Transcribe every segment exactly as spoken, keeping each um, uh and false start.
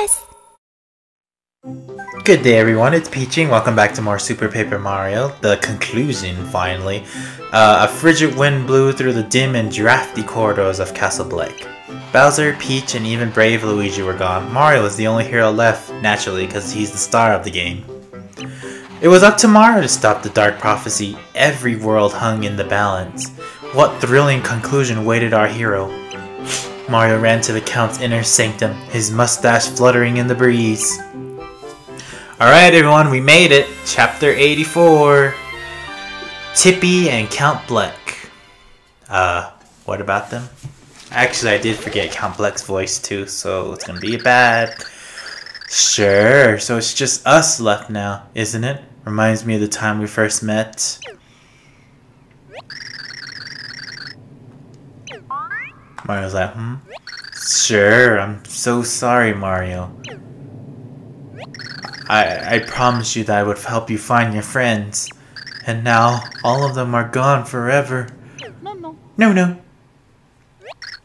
Yes! Good day everyone, it's Peaching. Welcome back to more Super Paper Mario. The conclusion, finally. Uh, a frigid wind blew through the dim and drafty corridors of Castle Blake. Bowser, Peach, and even brave Luigi were gone. Mario was the only hero left, naturally, because he's the star of the game. It was up to Mario to stop the dark prophecy. Every world hung in the balance. What thrilling conclusion waited our hero? Mario ran to the Count's inner sanctum, his mustache fluttering in the breeze. Alright everyone, we made it! Chapter eighty-four! Tippi and Count Bleck. Uh, what about them? Actually, I did forget Count Bleck's voice too, so it's gonna be bad. Sure, so it's just us left now, isn't it? Reminds me of the time we first met. Mario's like, hmm? Sure, I'm so sorry, Mario. I, I promised you that I would help you find your friends. And now, all of them are gone forever. No, no. No, no.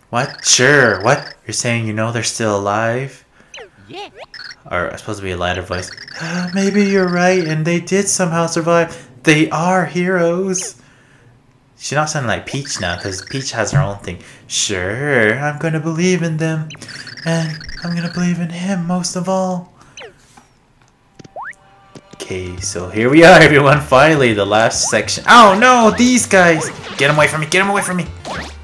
What? Sure, what? You're saying you know they're still alive? Yeah. Or, I'm supposed to be a lighter voice. Maybe you're right, and they did somehow survive. They are heroes. She's not sounding like Peach now, because Peach has her own thing. Sure, I'm going to believe in them. And I'm going to believe in him most of all. Okay, so here we are, everyone. Finally, the last section. Oh no, these guys! Get them away from me, get them away from me!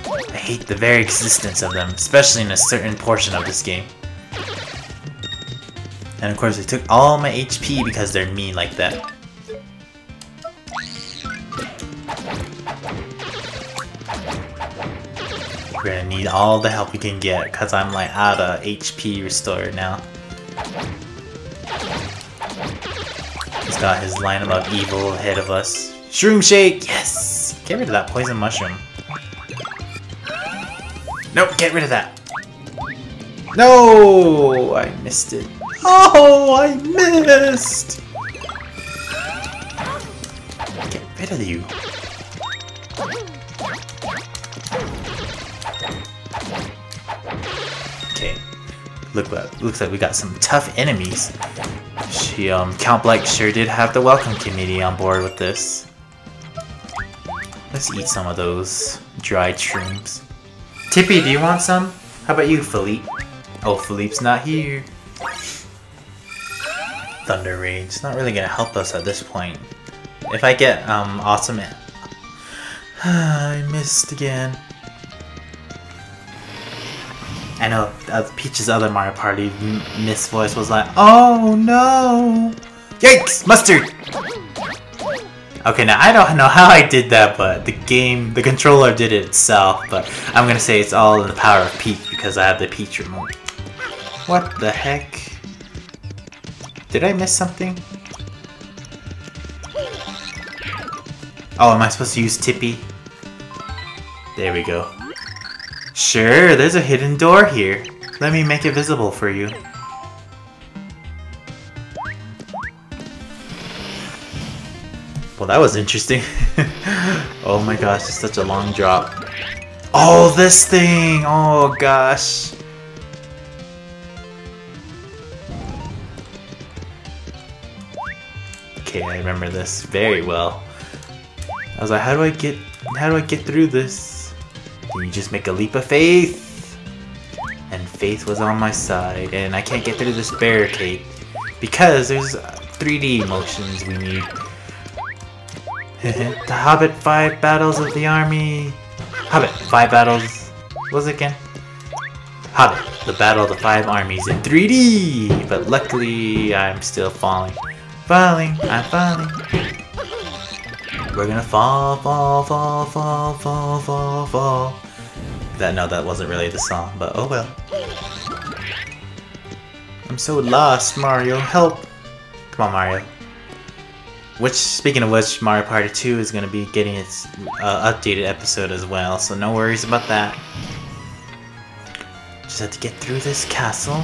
I hate the very existence of them, especially in a certain portion of this game. And of course, they took all my H P because they're mean like that. We're gonna need all the help we can get, because I'm like out of H P restore now. He's got his lineup of evil ahead of us. Shroom Shake! Yes! Get rid of that poison mushroom. Nope, get rid of that. No! I missed it. Oh, I missed! Get rid of you. Okay. Look, looks like we got some tough enemies. She, um, Count Bleck sure did have the welcome committee on board with this. Let's eat some of those dried shrooms. Tippi, do you want some? How about you, Philippe? Oh, Philippe's not here. Thunder Rage. It's not really gonna help us at this point. If I get, um, awesome... I missed again. I know uh, Peach's other Mario Party miss voice was like, oh no! Yikes! Mustard! Okay, now I don't know how I did that, but the game, the controller did it itself, but I'm gonna say it's all in the power of Peach because I have the Peach remote. What the heck? Did I miss something? Oh, am I supposed to use Tippi? There we go. Sure, there's a hidden door here. Let me make it visible for you. Well, that was interesting. Oh my gosh, it's such a long drop. Oh, this thing! Oh gosh. Okay, I remember this very well. I was like, how do I get, how do I get through this? You just make a leap of faith, and faith was on my side, and I can't get through this barricade because there's three D motions we need. The Hobbit five battles of the army. Hobbit five battles. What was it again? Hobbit, the battle of the five armies in three D. But luckily, I'm still falling, falling, I'm falling. We're gonna fall, fall, fall, fall, fall, fall, fall. That, no, that wasn't really the song, but oh well. I'm so lost, Mario, help! Come on, Mario. Which, speaking of which, Mario Party two is gonna be getting its uh, updated episode as well, so no worries about that. Just have to get through this castle.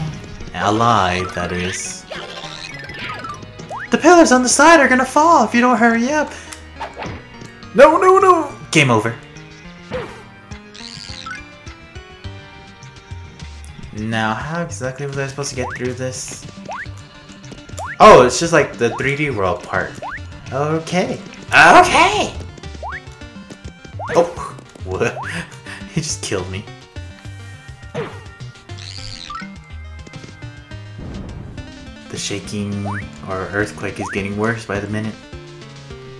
Alive, that is. The pillars on the side are gonna fall if you don't hurry up! No, no, no! Game over. Now, how exactly was I supposed to get through this? Oh, it's just like the three D world part. Okay. Okay! Oh! What? He just killed me. The shaking or earthquake is getting worse by the minute.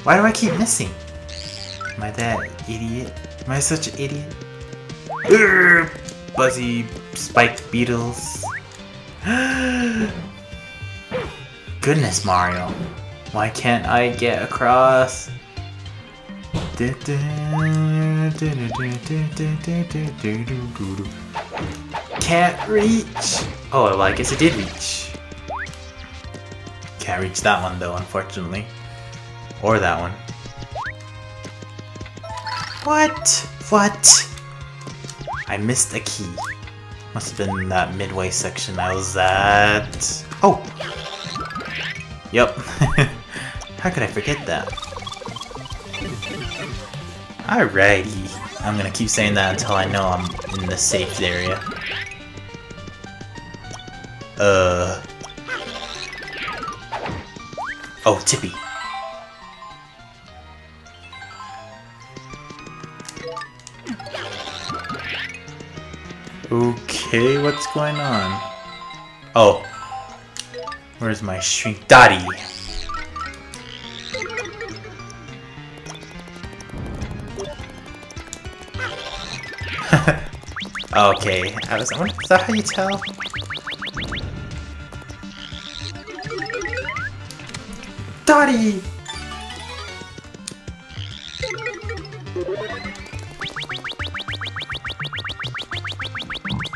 Why do I keep missing? Am I that idiot? Am I such an idiot? Urgh, buzzy spiked beetles. Goodness, Mario. Why can't I get across? Can't reach. Oh, well, I guess it did reach. Can't reach that one though, unfortunately. Or that one. What? What? I missed a key. Must have been that midway section I was at. Oh! Yep. How could I forget that? Alrighty. I'm gonna keep saying that until I know I'm in the safe area. Uh. Oh, Tippi. Okay, what's going on? Oh. Where's my shrink daddy? Okay, I was wondering, is that how you tell? Daddy!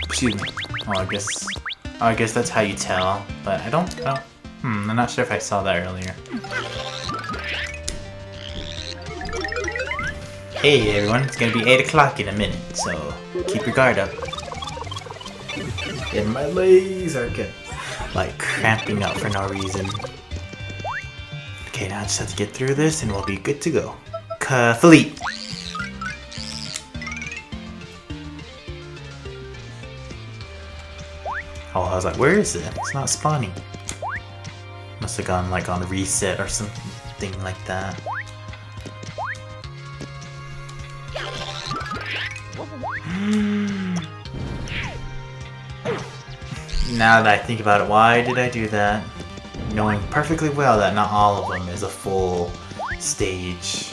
Excuse me. Oh, I guess. Oh, I guess that's how you tell, but I don't, I don't... Hmm, I'm not sure if I saw that earlier. Hey everyone, it's gonna be eight o'clock in a minute, so keep your guard up. And my legs are good. Like, cramping up for no reason. Okay, now I just have to get through this and we'll be good to go. Complete! Oh, I was like, where is it? It's not spawning. Must have gone like on reset or something like that. Now that I think about it, why did I do that? Knowing perfectly well that not all of them is a full stage.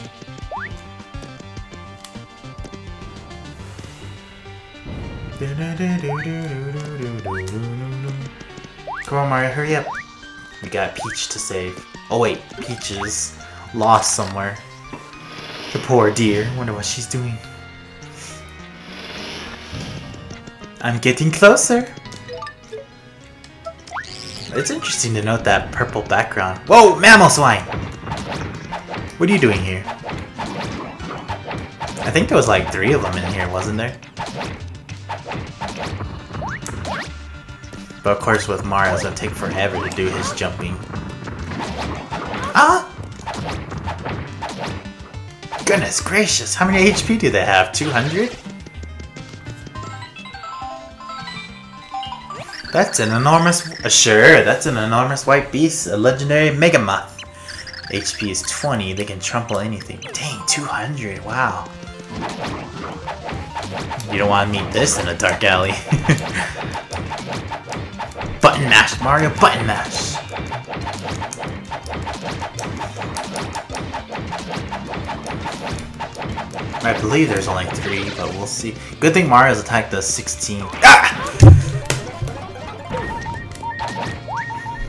Come on, Mario, hurry up! We got Peach to save. Oh wait, Peach is lost somewhere. The poor dear. Wonder what she's doing. I'm getting closer! It's interesting to note that purple background. Whoa! Mammal swine! What are you doing here? I think there was like three of them in here, wasn't there? But of course with Mario, it's gonna take forever to do his jumping. Ah! Goodness gracious, how many H P do they have? two hundred? That's an enormous... Uh, sure, that's an enormous white beast, a legendary Megamoth. H P is twenty, they can trample anything. Dang, two hundred, wow. You don't want to meet this in a dark alley. Button mash, Mario, button mash! I believe there's only three, but we'll see. Good thing Mario's attack does sixteen. Ah!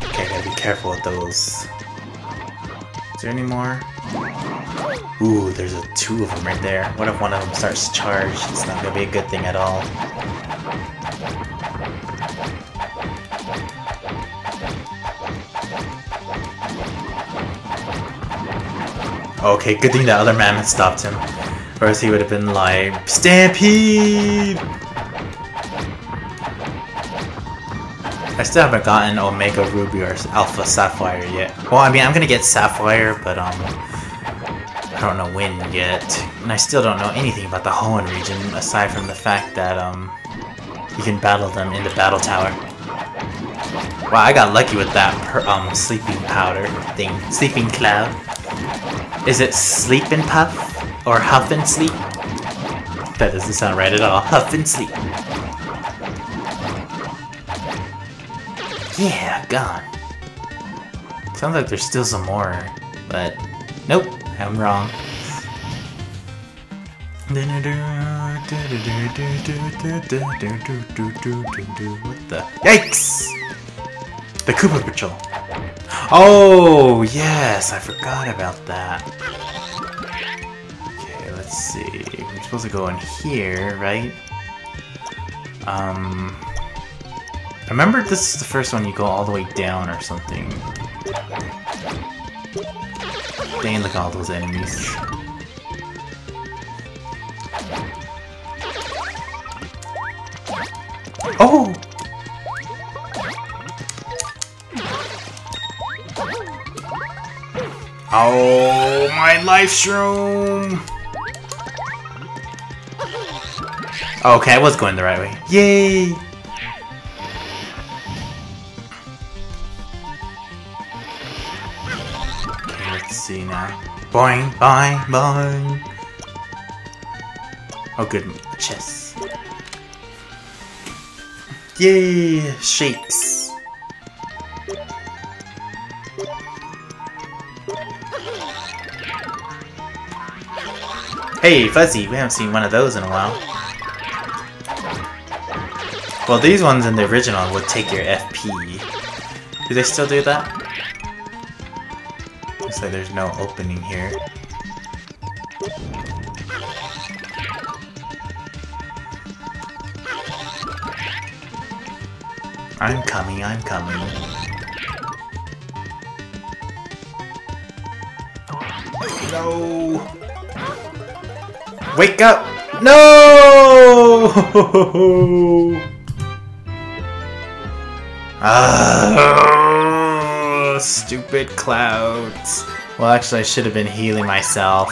Okay, gotta be careful with those. Is there any more? Ooh, there's a two of them right there. What if one of them starts to charge? It's not gonna be a good thing at all. Okay, good thing that other mammoth stopped him. Or else he would have been like, stampede! I still haven't gotten Omega Ruby or Alpha Sapphire yet. Well, I mean, I'm gonna get Sapphire, but um, I don't know when yet. And I still don't know anything about the Hoenn region, aside from the fact that um, you can battle them in the Battle Tower. Wow, I got lucky with that per um sleeping powder thing. Sleeping cloud. Is it sleep and puff? Or huff and sleep? That doesn't sound right at all. Huff and sleep. Yeah, gone. Sounds like there's still some more, but nope, I'm wrong. What the? Yikes! The Koopa Patrol. Oh, yes, I forgot about that. Okay, let's see. We're supposed to go in here, right? Um. I remember this is the first one you go all the way down or something. Dang, look at all those enemies. Oh! Oh, my life shroom! Okay, I was going the right way. Yay! See now. Boing, boing, boing. Oh, good. Chess. Yay! Shakes. Hey, Fuzzy. We haven't seen one of those in a while. Well, these ones in the original would take your F P. Do they still do that? So there's no opening here. I'm coming, I'm coming. No! Wake up! No! Ah! Stupid clouds. Well, actually, I should have been healing myself.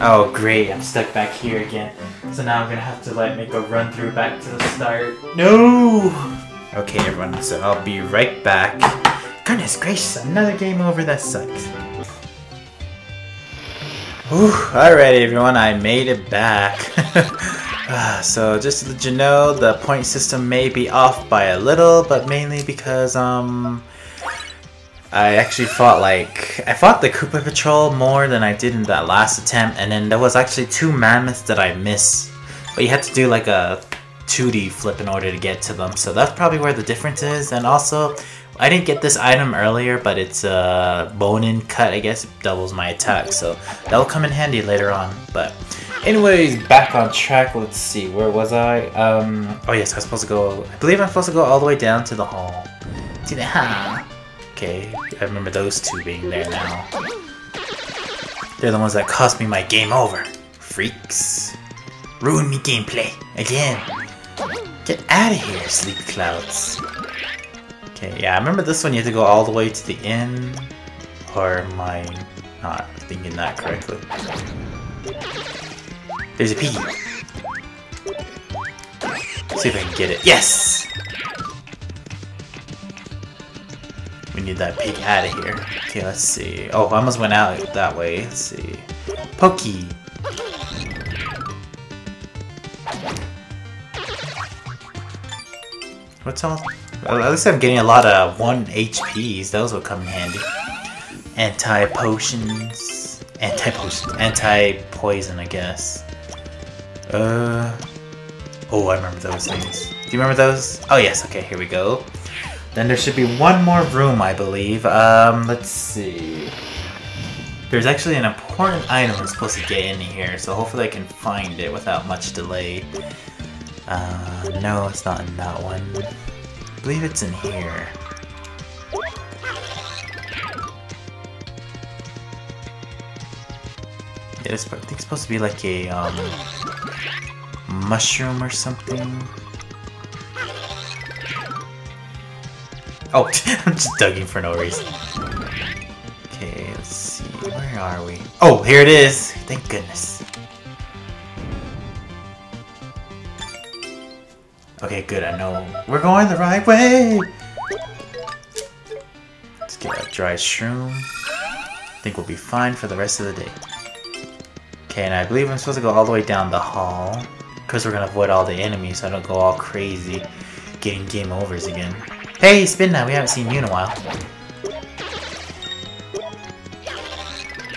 Oh, great. I'm stuck back here again. So now I'm gonna have to like make a run through back to the start. No! Okay, everyone, so I'll be right back. Goodness gracious, another game over. That sucks. Whew, alright, everyone, I made it back. So just to let you know, the point system may be off by a little, but mainly because um I actually fought like I fought the Koopa Patrol more than I did in that last attempt, and then there was actually two mammoths that I missed. But you had to do like a two D flip in order to get to them, so that's probably where the difference is. And also, I didn't get this item earlier, but it's a bone-in cut, I guess. It doubles my attack, so that'll come in handy later on. But anyways, back on track. Let's see, where was I? Um, oh yes, I was supposed to go. I believe I'm supposed to go all the way down to the hall. To the hall. Okay, I remember those two being there now. They're the ones that cost me my game over. Freaks. Ruined me gameplay. Again. Get out of here, sleepy clouds. Okay, yeah, I remember this one. You had to go all the way to the inn. Or am I not thinking that correctly? There's a piggy. See if I can get it. Yes! We need that pig out of here. Okay, let's see. Oh, I almost went out that way. Let's see. Pokey! What's all... Well, at least I'm getting a lot of one H Ps. Those will come in handy. Anti-potions... Anti-potions... Anti-poison, I guess. Uh, oh, I remember those things. Do you remember those? Oh yes, okay, here we go. Then there should be one more room, I believe. Um, let's see. There's actually an important item I'm supposed to get in here, so hopefully I can find it without much delay. Uh, no, it's not in that one. I believe it's in here. Yeah, it's, I think it's supposed to be like a um, mushroom or something. Oh, I'm just dugging for no reason. Okay, let's see. Where are we? Oh, here it is! Thank goodness. Okay, good, I know. We're going the right way! Let's get a dry shroom. I think we'll be fine for the rest of the day. Okay, and I believe I'm supposed to go all the way down the hall, because we're going to avoid all the enemies so I don't go all crazy getting game overs again. Hey, Spin Knight, we haven't seen you in a while.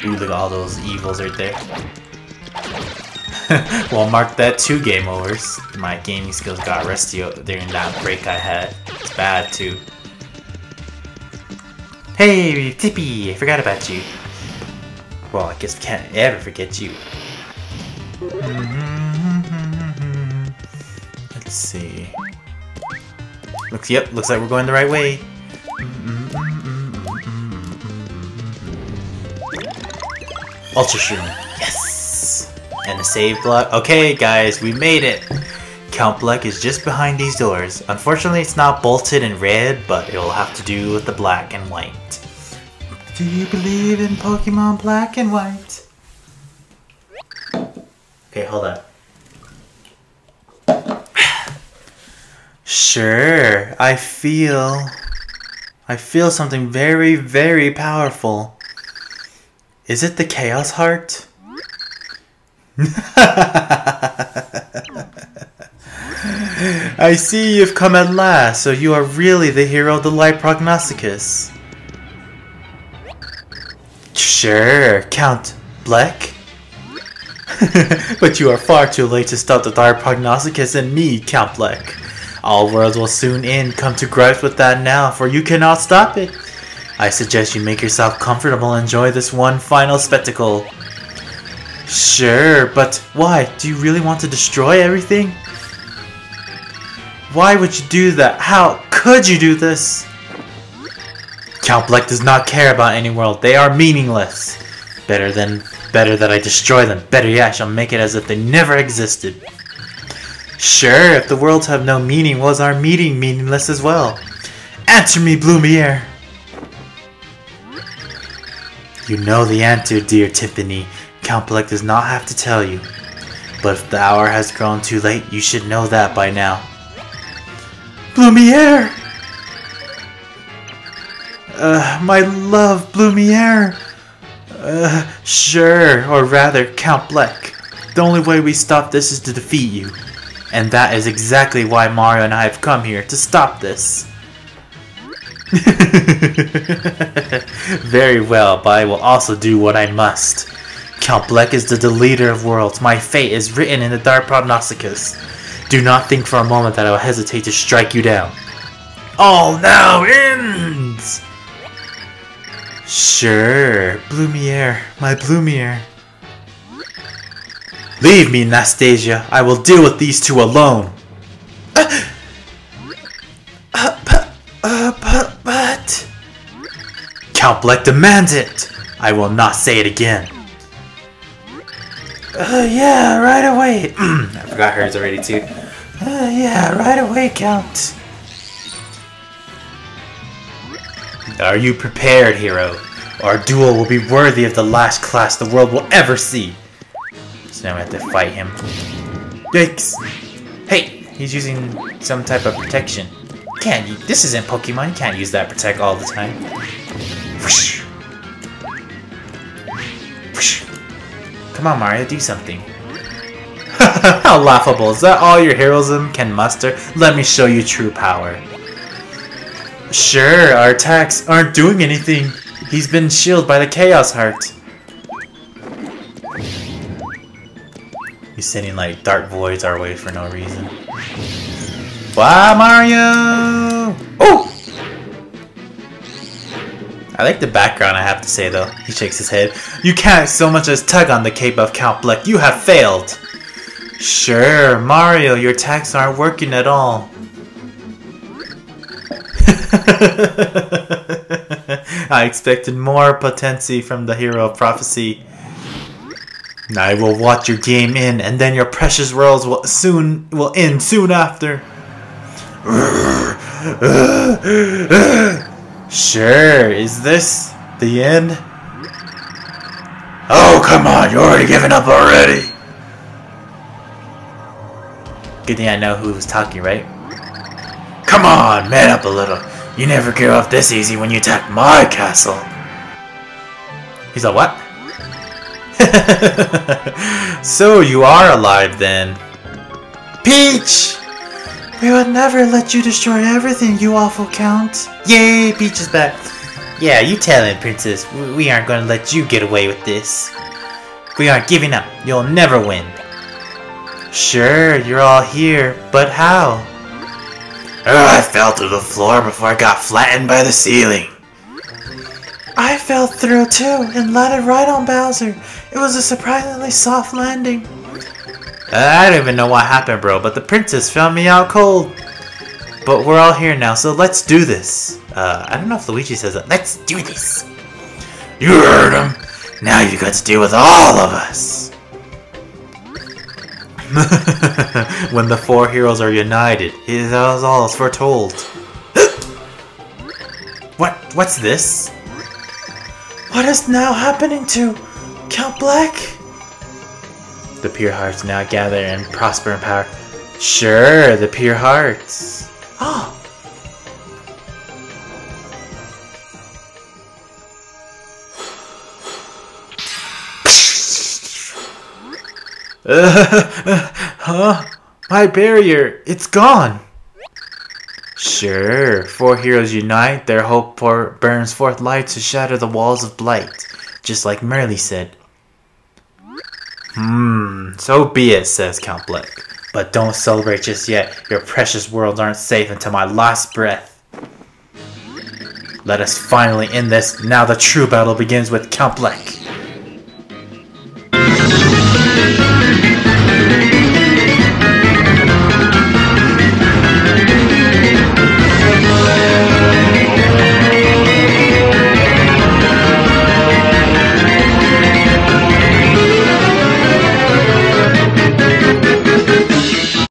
Ooh, look at all those evils right there. Well, mark that two game overs. My gaming skills got rusty during that break I had. It's bad, too. Hey, Tippi! I forgot about you. Well, I guess we can't ever forget you. Let's see. Looks, yep, looks like we're going the right way. Ultra Shroom. Yes! And a save block. Okay, guys, we made it! Count Bleck is just behind these doors. Unfortunately, it's not bolted in red, but it'll have to do with the black and white. Do you believe in Pokémon Black and White? Okay, hold on. Sure, I feel... I feel something very, very powerful. Is it the Chaos Heart? I see you've come at last, so you are really the hero of the Light Prognosticus. Sure, Count Bleck. But you are far too late to stop the Dark Prognosticus and me, Count Bleck. All worlds will soon end. Come to grips with that now, for you cannot stop it. I suggest you make yourself comfortable and enjoy this one final spectacle. Sure, but why? Do you really want to destroy everything? Why would you do that? How could you do this? Count Bleck does not care about any world. They are meaningless. Better than, better that I destroy them. Better yet, I shall make it as if they never existed. Sure, if the worlds have no meaning, was our meeting meaningless as well? Answer me, Blumiere! You know the answer, dear Tiffany. Count Bleck does not have to tell you. But if the hour has grown too late, you should know that by now. Blumiere! Uh, my love, Blumiere! Uh, sure, or rather, Count Bleck. The only way we stop this is to defeat you. And that is exactly why Mario and I have come here, to stop this. Very well, but I will also do what I must. Count Bleck is the deleter of worlds. My fate is written in the Dark Prognosticus. Do not think for a moment that I will hesitate to strike you down. All now ends! Sure, Blumiere, my Blumiere. Leave me, Nastasia. I will deal with these two alone. Uh, uh, but, uh, but, but... Count Bleck demands it. I will not say it again. Uh, yeah, right away. I forgot hers already, too. Uh, yeah, right away, Count. Are you prepared, hero? Our duel will be worthy of the last clash the world will ever see. So now we have to fight him. Yikes! Hey! He's using some type of protection. Can't you? This isn't Pokemon. You can't use that protect all the time. Whoosh. Whoosh. Come on, Mario, do something. How laughable. Is that all your heroism can muster? Let me show you true power. Sure, our attacks aren't doing anything. He's been shielded by the Chaos Heart. He's sending like dark voids our way for no reason. Wow, Mario! Oh! I like the background, I have to say, though. He shakes his head. You can't so much as tug on the cape of Count Bleck. You have failed. Sure, Mario, your attacks aren't working at all. I expected more potency from the hero of prophecy. I will watch your game in, and then your precious worlds will soon will end soon after. Sure, is this the end? Oh, come on, you're already giving up already. Good thing I know who was talking, right? Come on, man up a little. You never get off this easy when you attack my castle. He's like, what? So you are alive then. Peach! We would never let you destroy everything, you awful Count. Yay, Peach is back. Yeah, you tell him, Princess. We aren't going to let you get away with this. We aren't giving up. You'll never win. Sure, you're all here, but how? Oh, I fell through the floor before I got flattened by the ceiling. I fell through too and landed right on Bowser. It was a surprisingly soft landing. I don't even know what happened, bro, but the princess found me out cold. But we're all here now, so let's do this. Uh, I don't know if Luigi says that. Let's do this. You heard him. Now you got to deal with all of us. When the four heroes are united, it is all foretold. What? What's this? What is now happening to Count Bleck? The pure hearts now gather and prosper in power. Sure, the pure hearts. Oh. Uh, uh, huh? My barrier, it's gone. Sure, four heroes unite, their hope for burns forth light to shatter the walls of blight, just like Merle said. Hmm, so be it, says Count Bleck. But don't celebrate just yet. Your precious worlds aren't safe until my last breath. Let us finally end this. Now the true battle begins with Count Bleck.